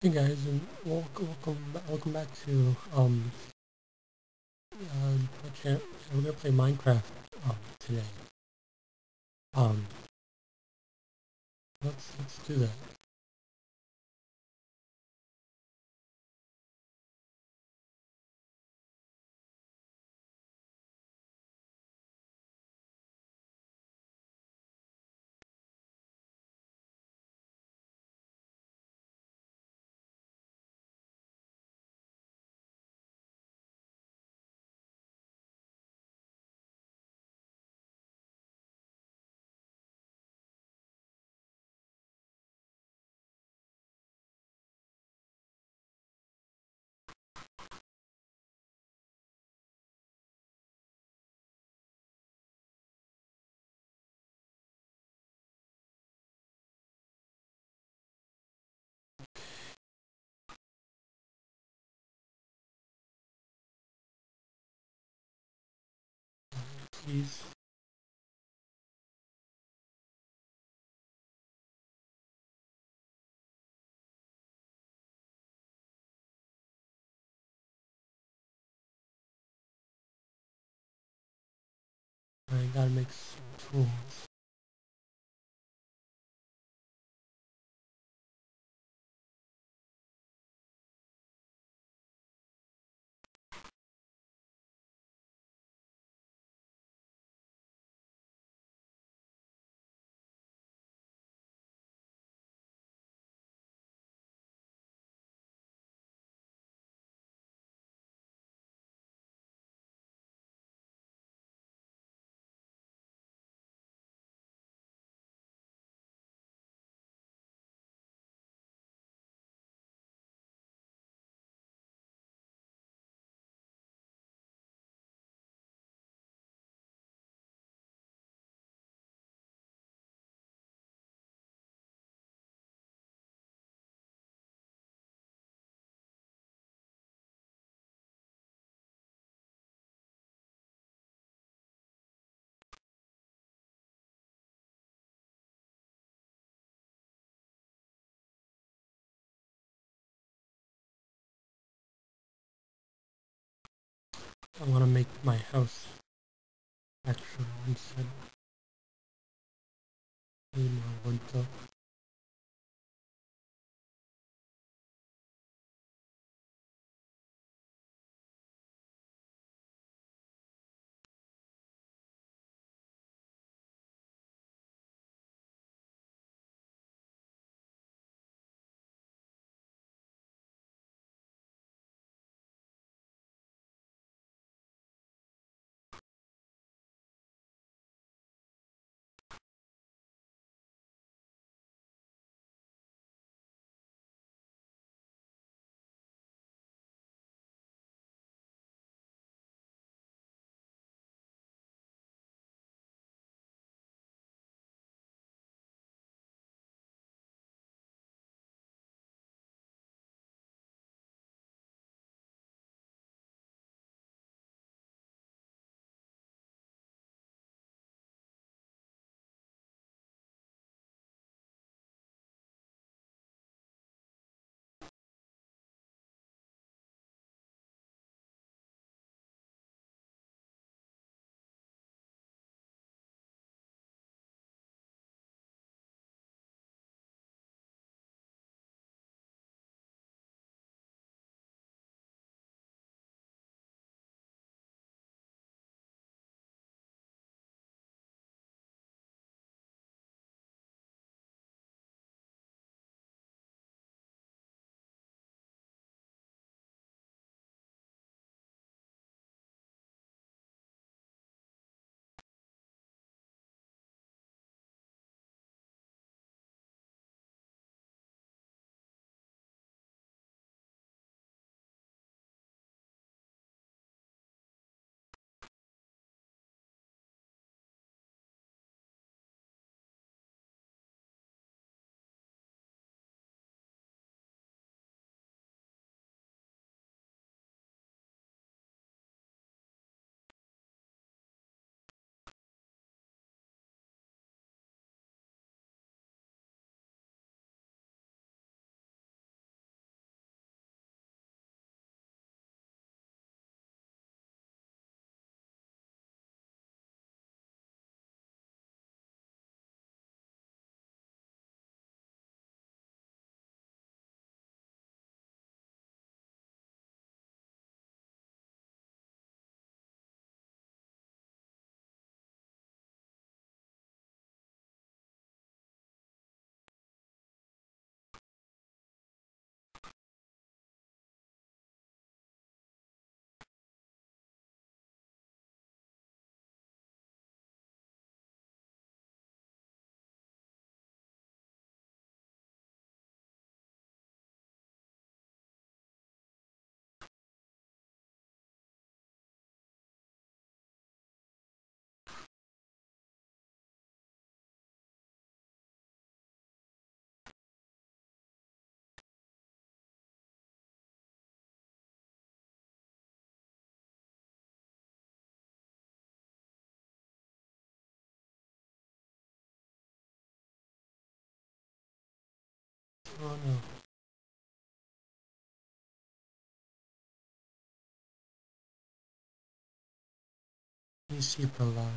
Hey guys, and welcome back to my channel. So we're gonna play Minecraft today. Let's do that. Please. I gotta make some tools. I want to make my house actual instead. Need more wood though. Oh no. Please keep alive.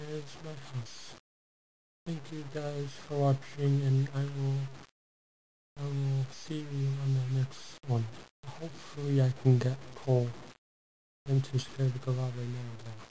as my house. Thank you guys for watching, and I will see you on the next one. Hopefully I can get coal. I'm too scared to go out right now though.